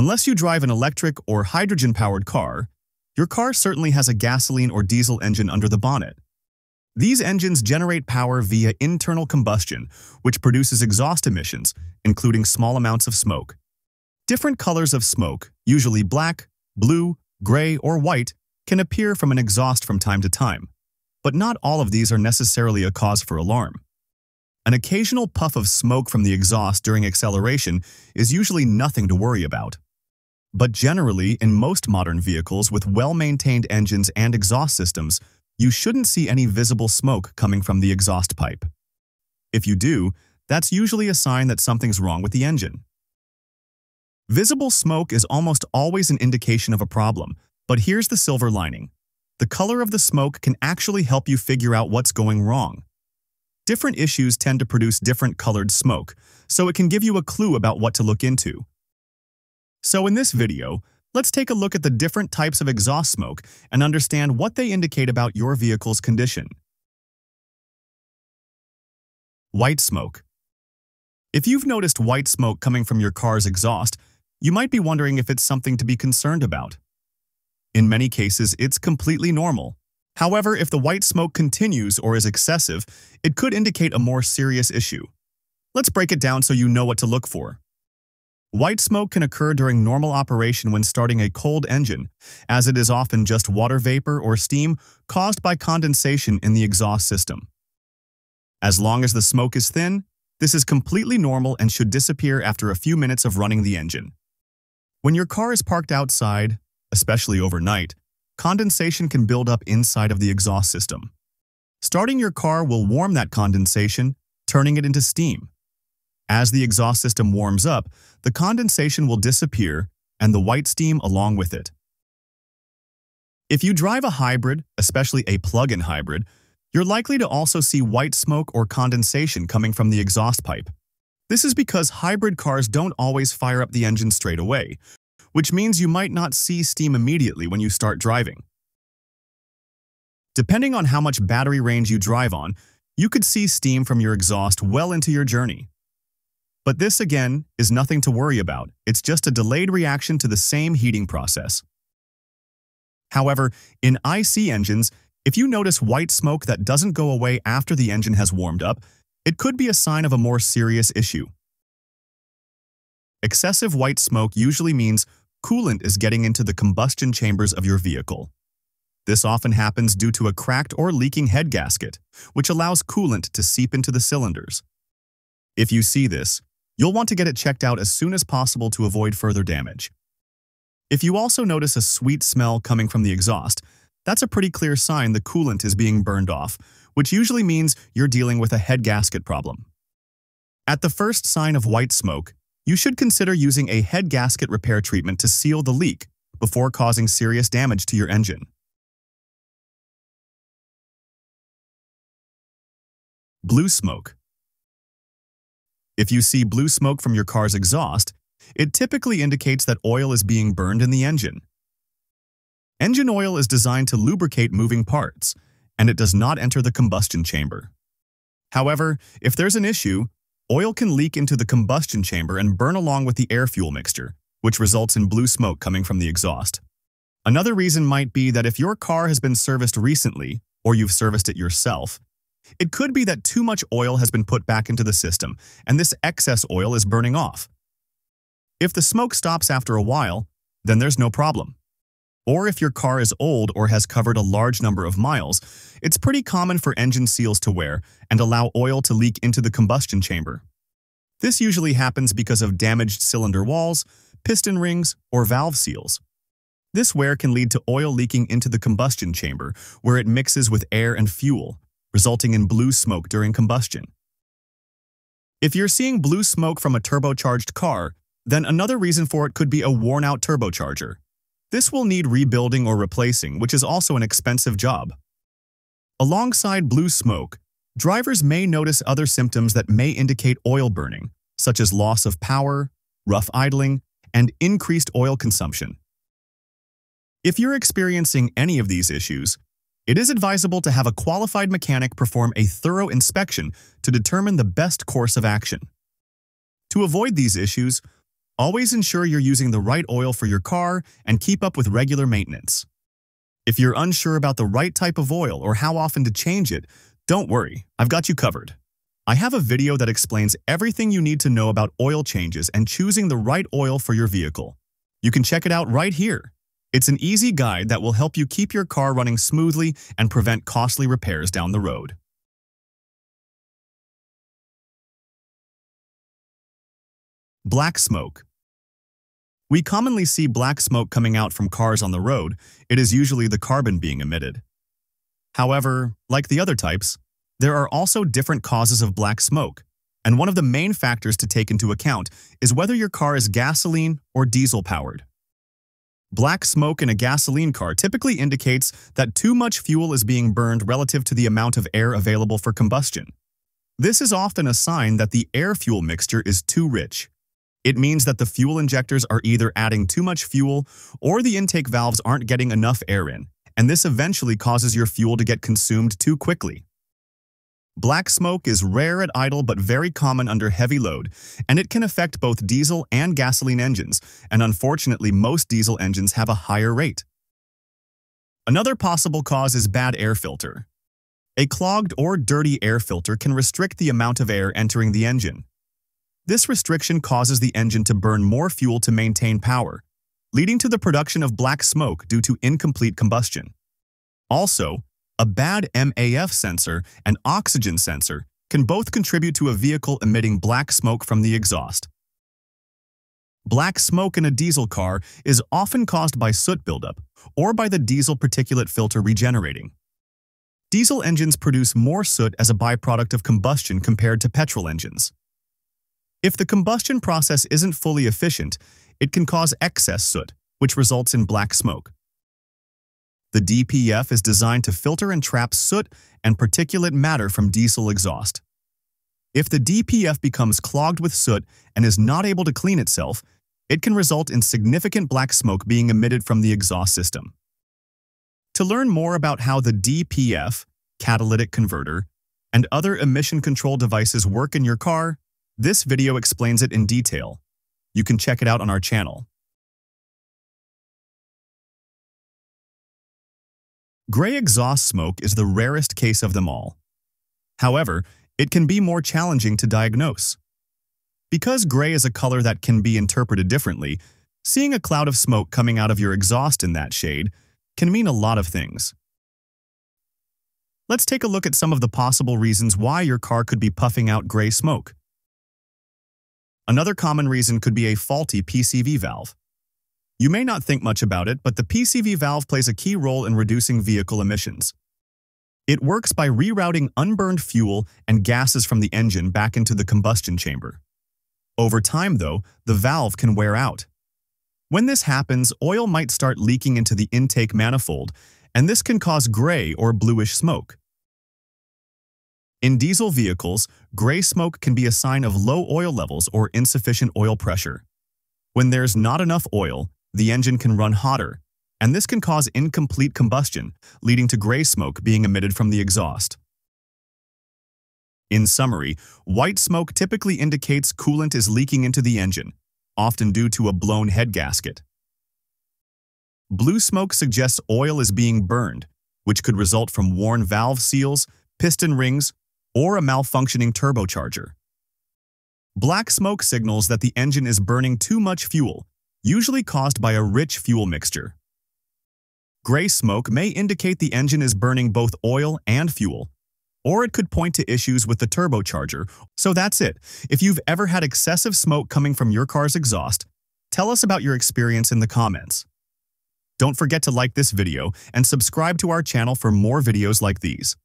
Unless you drive an electric or hydrogen-powered car, your car certainly has a gasoline or diesel engine under the bonnet. These engines generate power via internal combustion, which produces exhaust emissions, including small amounts of smoke. Different colors of smoke, usually black, blue, gray, or white, can appear from an exhaust from time to time, but not all of these are necessarily a cause for alarm. An occasional puff of smoke from the exhaust during acceleration is usually nothing to worry about. But generally, in most modern vehicles with well-maintained engines and exhaust systems, you shouldn't see any visible smoke coming from the exhaust pipe. If you do, that's usually a sign that something's wrong with the engine. Visible smoke is almost always an indication of a problem, but here's the silver lining. The color of the smoke can actually help you figure out what's going wrong. Different issues tend to produce different colored smoke, so it can give you a clue about what to look into. So in this video, let's take a look at the different types of exhaust smoke and understand what they indicate about your vehicle's condition. White smoke. If you've noticed white smoke coming from your car's exhaust, you might be wondering if it's something to be concerned about. In many cases, it's completely normal. However, if the white smoke continues or is excessive, it could indicate a more serious issue. Let's break it down so you know what to look for. White smoke can occur during normal operation when starting a cold engine, as it is often just water vapor or steam caused by condensation in the exhaust system. As long as the smoke is thin, this is completely normal and should disappear after a few minutes of running the engine. When your car is parked outside, especially overnight, condensation can build up inside of the exhaust system. Starting your car will warm that condensation, turning it into steam. As the exhaust system warms up, the condensation will disappear and the white steam along with it. If you drive a hybrid, especially a plug-in hybrid, you're likely to also see white smoke or condensation coming from the exhaust pipe. This is because hybrid cars don't always fire up the engine straight away, which means you might not see steam immediately when you start driving. Depending on how much battery range you drive on, you could see steam from your exhaust well into your journey. But this, again, is nothing to worry about. It's just a delayed reaction to the same heating process. However, in IC engines, if you notice white smoke that doesn't go away after the engine has warmed up, it could be a sign of a more serious issue. Excessive white smoke usually means coolant is getting into the combustion chambers of your vehicle. This often happens due to a cracked or leaking head gasket, which allows coolant to seep into the cylinders. If you see this, you'll want to get it checked out as soon as possible to avoid further damage. If you also notice a sweet smell coming from the exhaust, that's a pretty clear sign the coolant is being burned off, which usually means you're dealing with a head gasket problem. At the first sign of white smoke, you should consider using a head gasket repair treatment to seal the leak before causing serious damage to your engine. Blue smoke. If you see blue smoke from your car's exhaust, it typically indicates that oil is being burned in the engine. Engine oil is designed to lubricate moving parts, and it does not enter the combustion chamber. However, if there's an issue, oil can leak into the combustion chamber and burn along with the air-fuel mixture, which results in blue smoke coming from the exhaust. Another reason might be that if your car has been serviced recently, or you've serviced it yourself, it could be that too much oil has been put back into the system, and this excess oil is burning off. If the smoke stops after a while, then there's no problem. Or if your car is old or has covered a large number of miles, it's pretty common for engine seals to wear and allow oil to leak into the combustion chamber. This usually happens because of damaged cylinder walls, piston rings, or valve seals. This wear can lead to oil leaking into the combustion chamber, where it mixes with air and fuel, resulting in blue smoke during combustion. If you're seeing blue smoke from a turbocharged car, then another reason for it could be a worn-out turbocharger. This will need rebuilding or replacing, which is also an expensive job. Alongside blue smoke, drivers may notice other symptoms that may indicate oil burning, such as loss of power, rough idling, and increased oil consumption. If you're experiencing any of these issues, it is advisable to have a qualified mechanic perform a thorough inspection to determine the best course of action. To avoid these issues, Always ensure you're using the right oil for your car and keep up with regular maintenance. If you're unsure about the right type of oil or how often to change it, don't worry, I've got you covered. I have a video that explains everything you need to know about oil changes and choosing the right oil for your vehicle. You can check it out right here. It's an easy guide that will help you keep your car running smoothly and prevent costly repairs down the road. Black smoke. We commonly see black smoke coming out from cars on the road. It is usually the carbon being emitted. However, like the other types, there are also different causes of black smoke, and one of the main factors to take into account is whether your car is gasoline or diesel-powered. Black smoke in a gasoline car typically indicates that too much fuel is being burned relative to the amount of air available for combustion. This is often a sign that the air-fuel mixture is too rich. It means that the fuel injectors are either adding too much fuel or the intake valves aren't getting enough air in, and this eventually causes your fuel to get consumed too quickly. Black smoke is rare at idle but very common under heavy load, and it can affect both diesel and gasoline engines, and unfortunately most diesel engines have a higher rate. Another possible cause is bad air filter. A clogged or dirty air filter can restrict the amount of air entering the engine. This restriction causes the engine to burn more fuel to maintain power, leading to the production of black smoke due to incomplete combustion. Also, a bad MAF sensor and oxygen sensor can both contribute to a vehicle emitting black smoke from the exhaust. Black smoke in a diesel car is often caused by soot buildup or by the diesel particulate filter regenerating. Diesel engines produce more soot as a byproduct of combustion compared to petrol engines. If the combustion process isn't fully efficient, it can cause excess soot, which results in black smoke. The DPF is designed to filter and trap soot and particulate matter from diesel exhaust. If the DPF becomes clogged with soot and is not able to clean itself, it can result in significant black smoke being emitted from the exhaust system. To learn more about how the DPF, catalytic converter, and other emission control devices work in your car, this video explains it in detail. You can check it out on our channel. Gray exhaust smoke is the rarest case of them all. However, it can be more challenging to diagnose. Because gray is a color that can be interpreted differently, seeing a cloud of smoke coming out of your exhaust in that shade can mean a lot of things. Let's take a look at some of the possible reasons why your car could be puffing out gray smoke. Another common reason could be a faulty PCV valve. You may not think much about it, but the PCV valve plays a key role in reducing vehicle emissions. It works by rerouting unburned fuel and gases from the engine back into the combustion chamber. Over time, though, the valve can wear out. When this happens, oil might start leaking into the intake manifold, and this can cause gray or bluish smoke. In diesel vehicles, gray smoke can be a sign of low oil levels or insufficient oil pressure. When there's not enough oil, the engine can run hotter, and this can cause incomplete combustion, leading to gray smoke being emitted from the exhaust. In summary, white smoke typically indicates coolant is leaking into the engine, often due to a blown head gasket. Blue smoke suggests oil is being burned, which could result from worn valve seals, piston rings, or a malfunctioning turbocharger. Black smoke signals that the engine is burning too much fuel, usually caused by a rich fuel mixture. Gray smoke may indicate the engine is burning both oil and fuel, or it could point to issues with the turbocharger. So that's it. If you've ever had excessive smoke coming from your car's exhaust, tell us about your experience in the comments. Don't forget to like this video and subscribe to our channel for more videos like these.